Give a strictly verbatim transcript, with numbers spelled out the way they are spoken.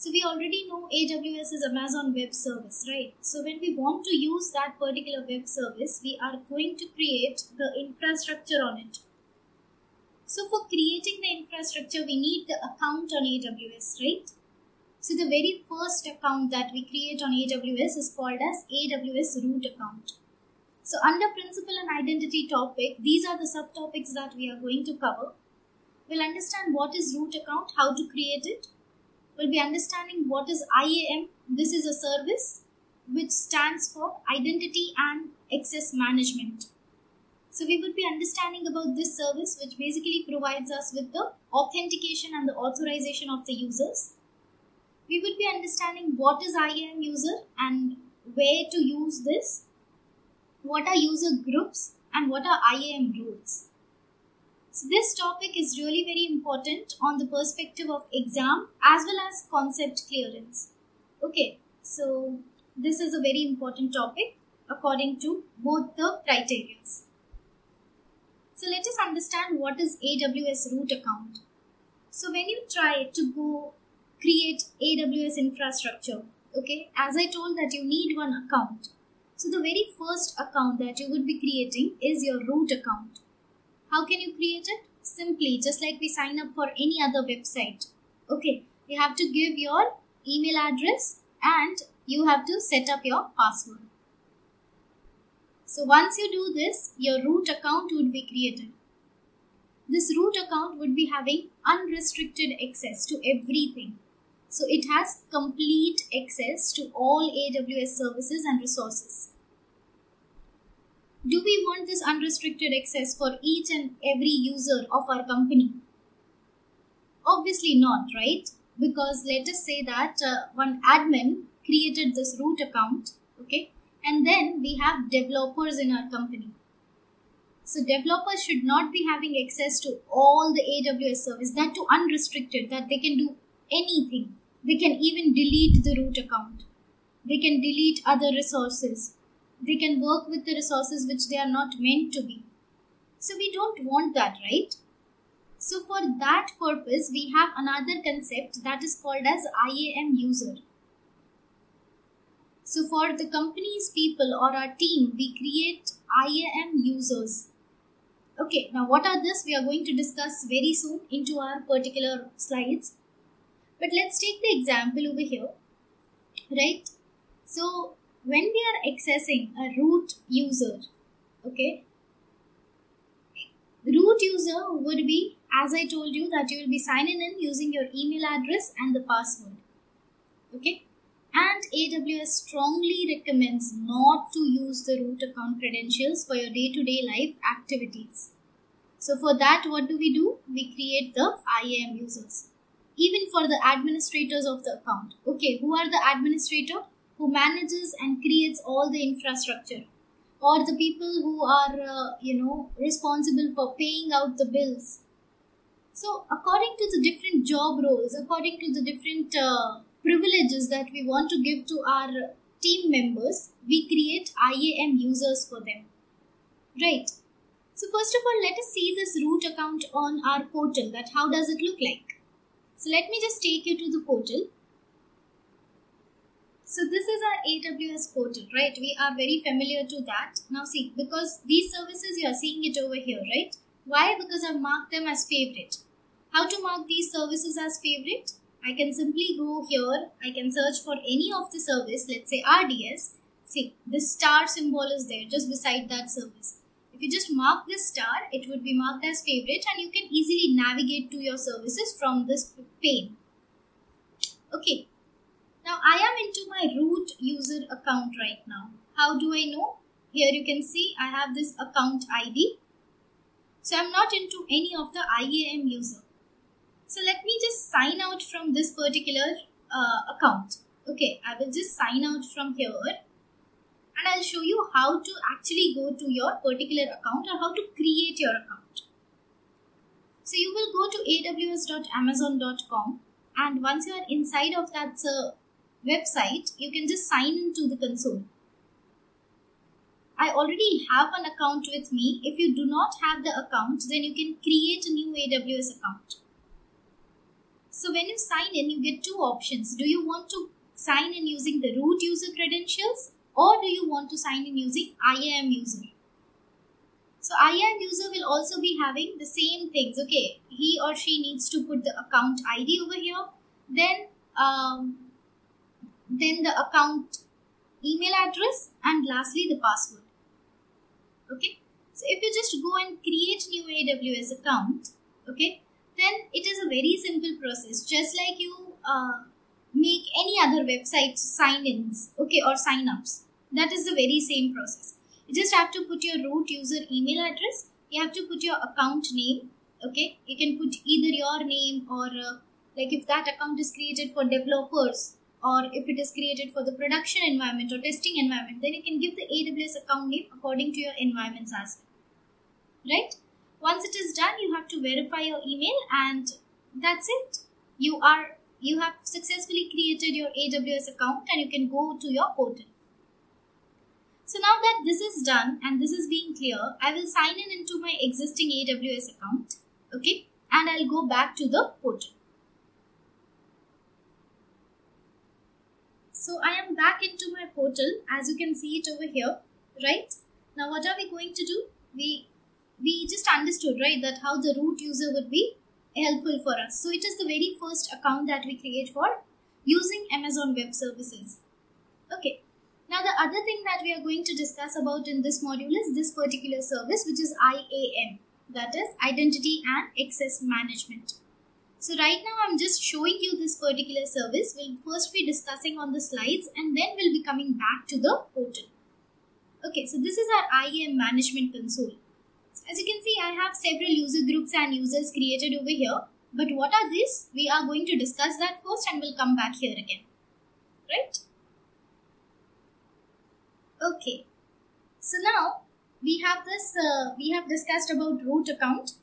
So we already know A W S is Amazon Web Service, right? So when we want to use that particular web service, we are going to create the infrastructure on it. So for creating the infrastructure, we need the account on A W S, right? So the very first account that we create on A W S is called as A W S root account. So under principal and identity topic, these are the subtopics that we are going to cover. We'll understand what is root account, how to create it. We'll be understanding what is I A M. This is a service which stands for Identity and Access Management. So we would be understanding about this service, which basically provides us with the authentication and the authorization of the users. We would be understanding what is I A M user and where to use this, what are user groups and what are I A M rules. So this topic is really very important on the perspective of exam as well as concept clearance. Okay, so this is a very important topic according to both the criteria. So let us understand what is A W S root account. So when you try to go create A W S infrastructure, okay, as I told that you need one account. So the very first account that you would be creating is your root account. How can you create it? Simply, just like we sign up for any other website, okay, you have to give your email address and you have to set up your password. So once you do this, your root account would be created. This root account would be having unrestricted access to everything. So it has complete access to all A W S services and resources. Do we want this unrestricted access for each and every user of our company? Obviously not, right? Because let us say that uh, one admin created this root account, okay? And then we have developers in our company. So developers should not be having access to all the A W S service, that too unrestricted, that they can do anything. They can even delete the root account. They can delete other resources. They can work with the resources which they are not meant to be. So we don't want that, right? So for that purpose, we have another concept that is called as I A M user. So for the company's people or our team, we create I A M users. Okay, now what are this? We are going to discuss very soon into our particular slides. But let's take the example over here, right? So when we are accessing a root user, okay, root user would be, as I told you, that you will be signing in using your email address and the password, okay? And A W S strongly recommends not to use the root account credentials for your day-to-day life activities. So for that, what do we do? We create the I A M users. Even for the administrators of the account. Okay, who are the administrator? Who manages and creates all the infrastructure. Or the people who are, uh, you know, responsible for paying out the bills. So according to the different job roles, according to the different uh, privileges that we want to give to our team members, we create I A M users for them, right? So first of all, let us see this root account on our portal, that how does it look like. So let me just take you to the portal. So this is our A W S portal, right? We are very familiar to that. Now see, because these services, you are seeing it over here, right? Why? Because I've marked them as favorite. How to mark these services as favorite? I can simply go here, I can search for any of the service, let's say R D S. See, this star symbol is there just beside that service. If you just mark this star, it would be marked as favorite and you can easily navigate to your services from this pane. Okay, now I am into my root user account right now. How do I know? Here you can see I have this account I D. So I am not into any of the I A M user. So let me just sign out from this particular uh, account. Okay, I will just sign out from here and I'll show you how to actually go to your particular account or how to create your account. So you will go to A W S dot amazon dot com and once you are inside of that uh, website, you can just sign into the console. I already have an account with me. If you do not have the account, then you can create a new A W S account. So when you sign in, you get two options. Do you want to sign in using the root user credentials, or do you want to sign in using I A M user? So I A M user will also be having the same things. Okay, he or she needs to put the account I D over here. Then, um, then the account email address, and lastly the password. Okay, so if you just go and create new A W S account, okay, then it is a very simple process, just like you uh, make any other website sign-ins, okay, or sign-ups. That is the very same process. You just have to put your root user email address. You have to put your account name. Okay, you can put either your name or uh, like if that account is created for developers, or if it is created for the production environment or testing environment, then you can give the A W S account name according to your environments as well, right? Once it is done, you have to verify your email, and that's it. You are, you have successfully created your A W S account, and you can go to your portal. So now that this is done and this is being clear, I will sign in into my existing A W S account, okay? And I'll go back to the portal. So I am back into my portal, as you can see it over here, right? Now what are we going to do? We, we just understood, right, that how the root user would be helpful for us. So it is the very first account that we create for using Amazon Web Services. Okay, now the other thing that we are going to discuss about in this module is this particular service, which is I A M, that is Identity and Access Management. So right now I'm just showing you this particular service. We'll first be discussing on the slides, and then we'll be coming back to the portal. Okay, so this is our I A M management console. As you can see, I have several user groups and users created over here. But what are these? We are going to discuss that first, and we'll come back here again. Right? Okay. So now we have this, uh, we have discussed about root account.